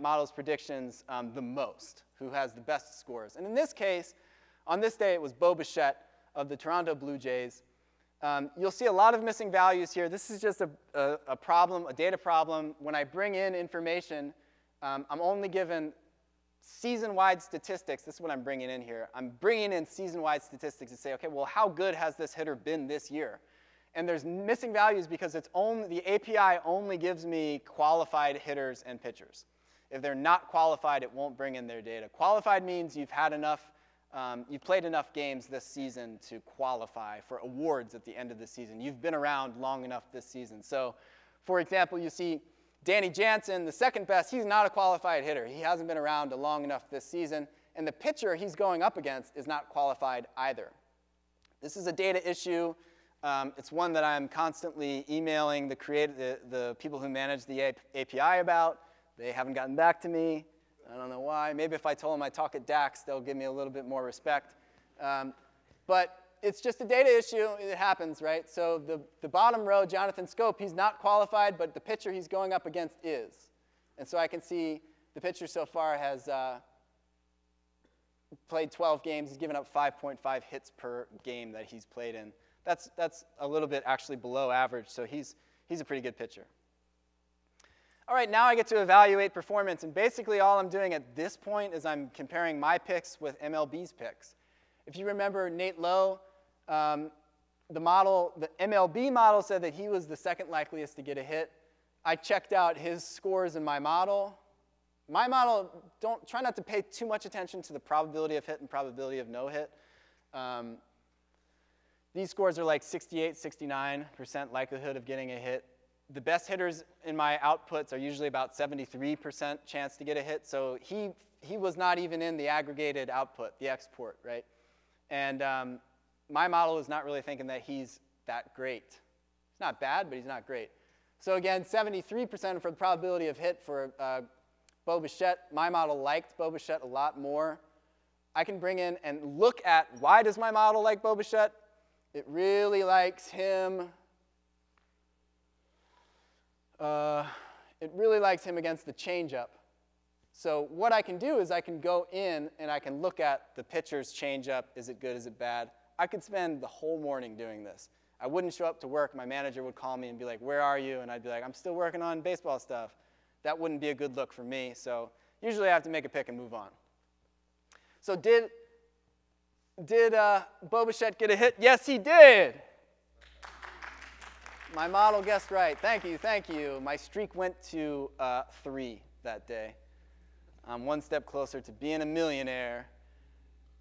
model's predictions the most, who has the best scores. And in this case, on this day, it was Bo Bichette of the Toronto Blue Jays. You'll see a lot of missing values here. This is just a problem, a data problem. When I bring in information, I'm only given season-wide statistics. This is what I'm bringing in here. I'm bringing in season-wide statistics to say, OK, well, how good has this hitter been this year? And there's missing values because it's only, the API only gives me qualified hitters and pitchers. If they're not qualified, it won't bring in their data. Qualified means you've had enough. You've played enough games this season to qualify for awards at the end of the season. You've been around long enough this season. So, for example, you see Danny Jansen, the second best, he's not a qualified hitter. He hasn't been around long enough this season. And the pitcher he's going up against is not qualified either. This is a data issue. It's one that I'm constantly emailing the people who manage the API about. They haven't gotten back to me. I don't know why. Maybe if I told them I talk at DAX, they'll give me a little bit more respect. But it's just a data issue. It happens, right? So the bottom row, Jonathan Scope, he's not qualified, but the pitcher he's going up against is. And so I can see the pitcher so far has played 12 games. He's given up 5.5 hits per game that he's played in. That's a little bit actually below average, so he's a pretty good pitcher. All right, now I get to evaluate performance, and basically all I'm doing at this point is I'm comparing my picks with MLB's picks. If you remember Nate Lowe, the MLB model said that he was the second likeliest to get a hit. I checked out his scores in my model. My model, try not to pay too much attention to the probability of hit and probability of no hit. These scores are like 68, 69% likelihood of getting a hit. The best hitters in my outputs are usually about 73% chance to get a hit. So he was not even in the aggregated output, the export, right? And my model is not really thinking that he's that great. He's not bad, but he's not great. So again, 73% for the probability of hit for Bo Bichette. My model liked Bo Bichette a lot more. I can bring in and look at, why does my model like Bo Bichette? It really likes him. It really likes him against the changeup. So what I can do is I can go in and I can look at the pitcher's changeup. Is it good? Is it bad? I could spend the whole morning doing this. I wouldn't show up to work. My manager would call me and be like, where are you? And I'd be like, I'm still working on baseball stuff. That wouldn't be a good look for me. So usually I have to make a pick and move on. So did Bo Bichette get a hit? Yes, he did. My model guessed right. Thank you, thank you. My streak went to 3 that day. I'm one step closer to being a millionaire.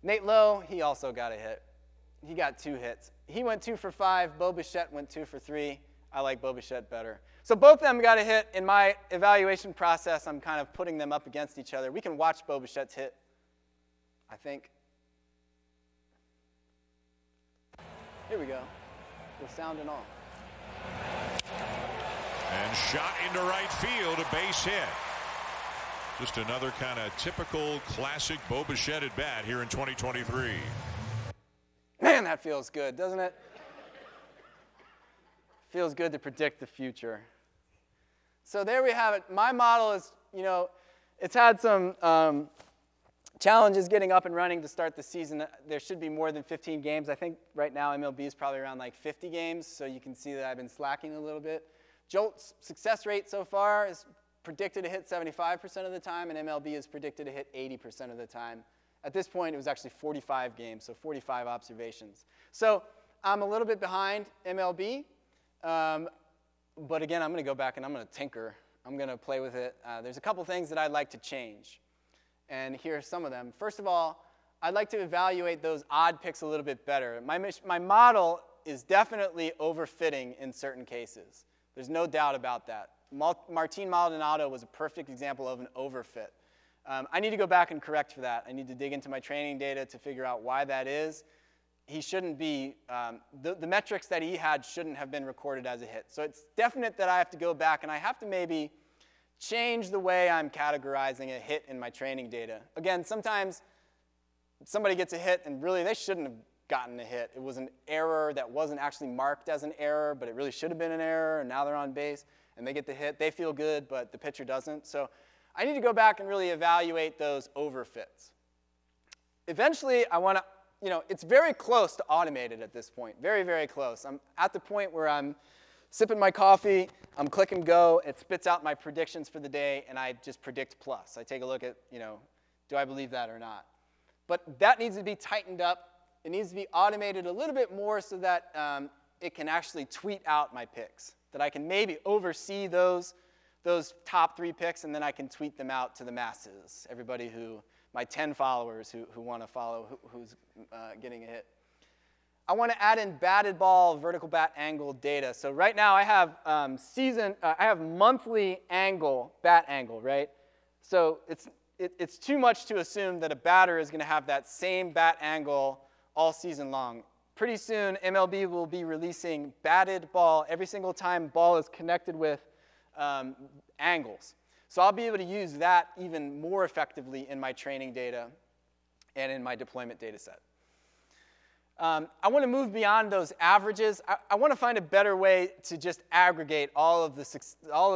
Nate Lowe, he also got a hit. He got 2 hits. He went 2 for 5. Bo Bichette went 2 for 3. I like Bo Bichette better. So both of them got a hit. In my evaluation process, I'm kind of putting them up against each other. We can watch Bo Bichette's hit, I think. Here we go. With sound and all. And shot into right field, a base hit. Just another kind of typical, classic Bo Bichette at bat here in 2023. Man, that feels good, doesn't it? Feels good to predict the future. So there we have it. My model is, you know, it's had some challenges getting up and running to start the season. There should be more than 15 games. I think right now MLB is probably around like 50 games, so you can see that I've been slacking a little bit. Jolt's success rate so far is predicted to hit 75% of the time, and MLB is predicted to hit 80% of the time. At this point, it was actually 45 games, so 45 observations. So I'm a little bit behind MLB, but again, I'm going to go back and I'm going to tinker. I'm going to play with it. There's a couple things that I'd like to change. And here are some of them. First of all, I'd like to evaluate those odd picks a little bit better. My model is definitely overfitting in certain cases. There's no doubt about that. Martin Maldonado was a perfect example of an overfit. I need to go back and correct for that. I need to dig into my training data to figure out why that is. He shouldn't be, the metrics that he had shouldn't have been recorded as a hit. So it's definite that I have to go back and I have to maybe change the way I'm categorizing a hit in my training data. Again, sometimes somebody gets a hit and really they shouldn't have gotten a hit. It was an error that wasn't actually marked as an error, but it really should have been an error, and now they're on base and they get the hit. They feel good, but the pitcher doesn't. So I need to go back and really evaluate those overfits. Eventually, I want to, you know, it's very close to automated at this point. Very, very close. I'm at the point where I'm sipping my coffee, I'm clicking go, it spits out my predictions for the day, and I just predict plus. I take a look at, you know, do I believe that or not? But that needs to be tightened up. It needs to be automated a little bit more so that it can actually tweet out my picks, that I can maybe oversee those top 3 picks, and then I can tweet them out to the masses, everybody who, my 10 followers who want to follow, who's getting a hit. I want to add in batted ball, vertical bat angle data. So right now I have I have monthly angle, bat angle, right? So it's too much to assume that a batter is going to have that same bat angle all season long. Pretty soon MLB will be releasing batted ball every single time ball is connected with angles. So I'll be able to use that even more effectively in my training data and in my deployment data set. I want to move beyond those averages. I want to find a better way to just aggregate all of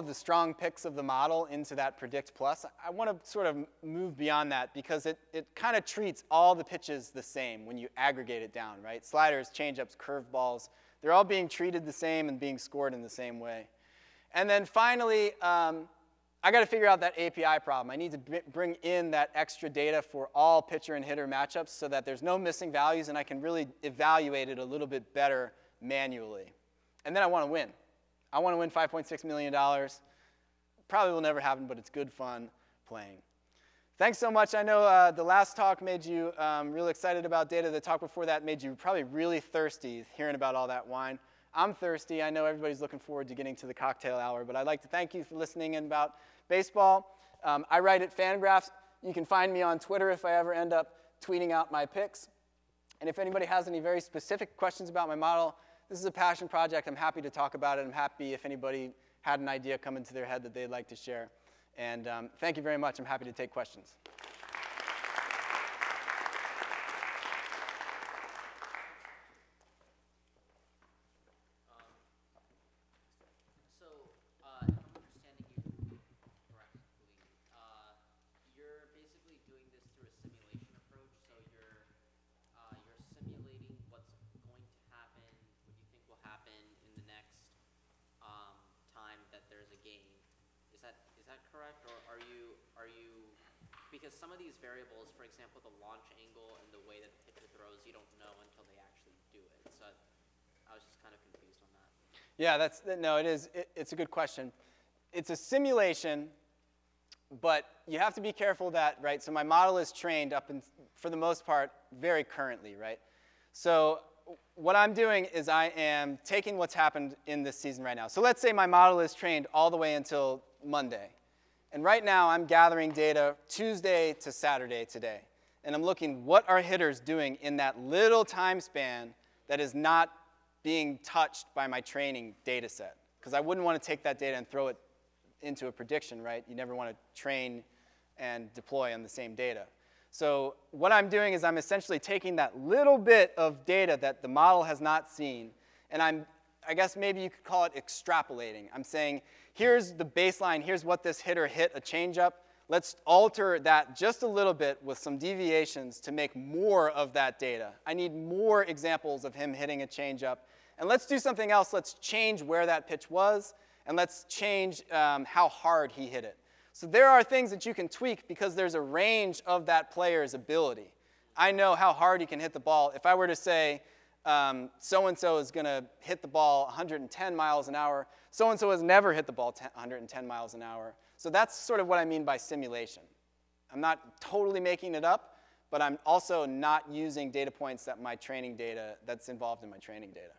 the strong picks of the model into that predict plus. I want to sort of move beyond that because it kind of treats all the pitches the same when you aggregate it down, right? Sliders, changeups, curveballs, they're all being treated the same and being scored in the same way. And then finally, I got to figure out that API problem. I need to bring in that extra data for all pitcher and hitter matchups so that there's no missing values and I can really evaluate it a little bit better manually. And then I want to win. I want to win $5.6 million. Probably will never happen, but it's good fun playing. Thanks so much. I know the last talk made you real excited about data. The talk before that made you probably really thirsty hearing about all that wine. I'm thirsty. I know everybody's looking forward to getting to the cocktail hour, but I'd like to thank you for listening in about baseball. I write at FanGraphs. You can find me on Twitter if I ever end up tweeting out my picks. And if anybody has any very specific questions about my model, this is a passion project. I'm happy to talk about it. I'm happy if anybody had an idea come into their head that they'd like to share. And thank you very much. I'm happy to take questions. Because some of these variables, for example, the launch angle and the way that the pitcher throws, you don't know until they actually do it. So I was just kind of confused on that. Yeah, that's, no, it is. It's a good question. It's a simulation, but you have to be careful that, right, so my model is trained up in, for the most part, very currently, right? So what I'm doing is I am taking what's happened in this season right now. So let's say my model is trained all the way until Monday. And right now I'm gathering data Tuesday to Saturday today. And I'm looking, what are hitters doing in that little time span that is not being touched by my training data set? Because I wouldn't want to take that data and throw it into a prediction, right? You never want to train and deploy on the same data. So what I'm doing is I'm essentially taking that little bit of data that the model has not seen, and I'm, I guess maybe you could call it extrapolating. I'm saying, here's the baseline, here's what this hitter hit, a changeup. Let's alter that just a little bit with some deviations to make more of that data. I need more examples of him hitting a changeup. And let's do something else. Let's change where that pitch was, and let's change how hard he hit it. So there are things that you can tweak because there's a range of that player's ability. I know how hard he can hit the ball. If I were to say, so-and-so is going to hit the ball 110 miles an hour, so-and-so has never hit the ball 110 miles an hour. So that's sort of what I mean by simulation. I'm not totally making it up, but I'm also not using data points that my training data, that's involved in my training data.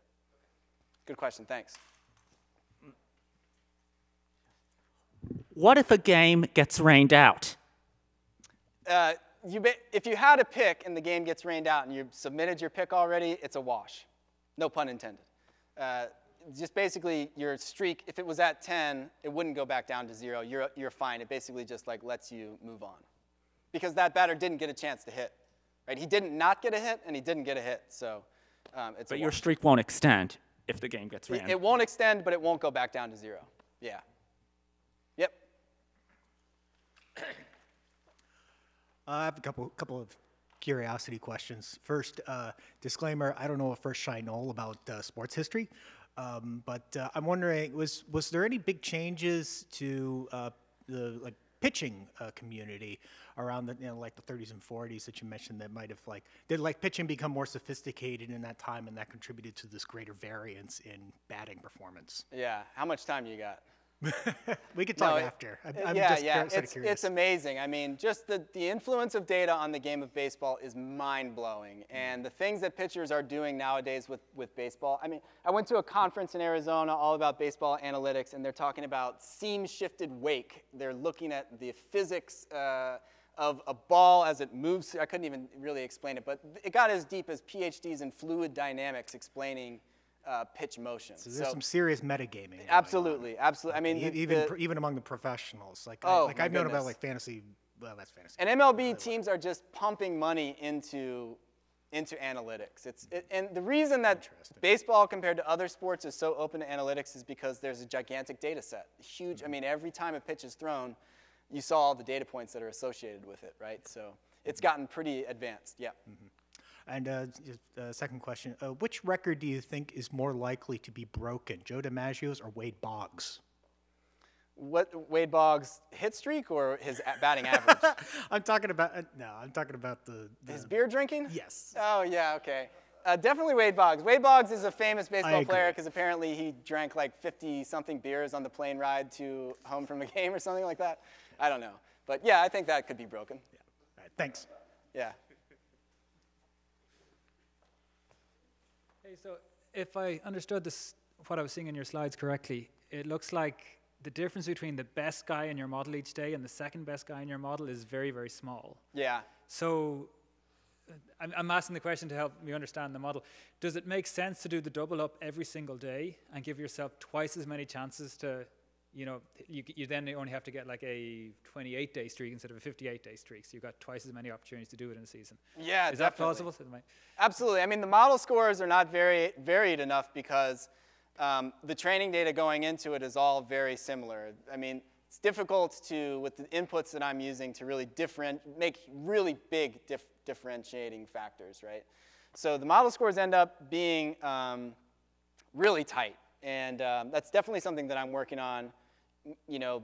Good question, thanks. What if a game gets rained out? If you had a pick and the game gets rained out and you submitted your pick already, it's a wash. No pun intended. Just basically, your streak, if it was at 10, it wouldn't go back down to 0. You're fine. It basically just like lets you move on. Because that batter didn't get a chance to hit. Right? He didn't not get a hit, and he didn't get a hit. So it's a wash. But your streak won't extend if the game gets rained out. It won't extend, but it won't go back down to 0. Yeah. Yep. I have a couple of curiosity questions. First, disclaimer, I don't know a first I know about sports history, but I'm wondering, was there any big changes to the pitching community around the the 30s and 40s that you mentioned that might have did pitching become more sophisticated in that time and that contributed to this greater variance in batting performance? Yeah, how much time you got? We could talk after. I'm just curious. It's amazing. I mean, just the influence of data on the game of baseball is mind-blowing. And the things that pitchers are doing nowadays with baseball. I mean, I went to a conference in Arizona all about baseball analytics, and they're talking about seam-shifted wake. They're looking at the physics of a ball as it moves. I couldn't even really explain it, but it got as deep as PhDs in fluid dynamics explaining pitch motion. So there's some serious metagaming. Absolutely, absolutely. I mean, even among the professionals, I've known about fantasy. Well, that's fantasy. And MLB teams are just pumping money into analytics. And the reason that baseball compared to other sports is so open to analytics is because there's a gigantic data set. Huge. I mean, every time a pitch is thrown, you saw all the data points that are associated with it, right? So it's gotten pretty advanced. Yeah. And second question, which record do you think is more likely to be broken, Joe DiMaggio's or Wade Boggs? What, Wade Boggs' hit streak or his batting average? I'm talking about, the... His beer drinking? Yes. Oh, yeah, okay. Definitely Wade Boggs. Wade Boggs is a famous baseball player because apparently he drank like 50-something beers on the plane ride to home from a game or something like that. I don't know. But yeah, I think that could be broken. Yeah. All right, thanks. Yeah. So if I understood this, what I was seeing in your slides correctly, it looks like the difference between the best guy in your model each day and the second best guy in your model is very, very small. Yeah. So I'm asking the question to help me understand the model. Does it make sense to do the double up every single day and give yourself twice as many chances to, you then only have to get like a 28-day streak instead of a 58-day streak, so you've got twice as many opportunities to do it in a season. Yeah, is that plausible? Absolutely. I mean, the model scores are not very varied enough because the training data going into it is all very similar. I mean, it's difficult to, with the inputs that I'm using, to really make really big differentiating factors, right? So the model scores end up being really tight, and that's definitely something that I'm working on.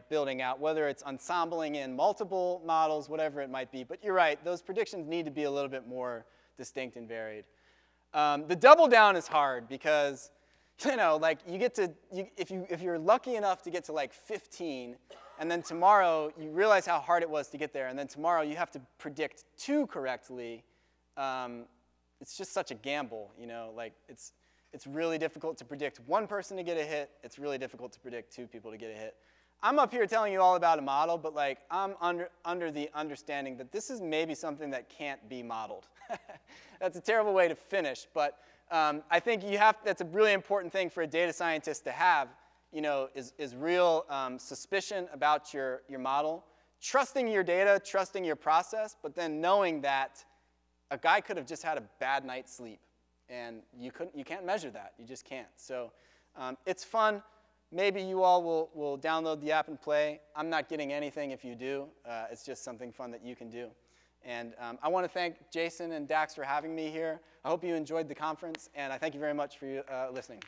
Building out, whether it's ensembling in multiple models, whatever it might be. But you're right, those predictions need to be a little bit more distinct and varied. The double down is hard because you know, like you get to, if you're lucky enough to get to like 15, and then tomorrow you realize how hard it was to get there, and then tomorrow you have to predict 2 correctly, it's just such a gamble, you know, like it's really difficult to predict 1 person to get a hit, it's really difficult to predict 2 people to get a hit. I'm up here telling you all about a model, but like I'm under the understanding that this is maybe something that can't be modeled. That's a terrible way to finish, but I think you have, that's a really important thing for a data scientist to have, you know, is real suspicion about your model, trusting your data, trusting your process, but then knowing that a guy could have just had a bad night's sleep, and you can't measure that, you just can't. So it's fun. Maybe you all will download the app and play. I'm not getting anything if you do. It's just something fun that you can do. And I want to thank Jason and Dax for having me here. I hope you enjoyed the conference, and I thank you very much for listening.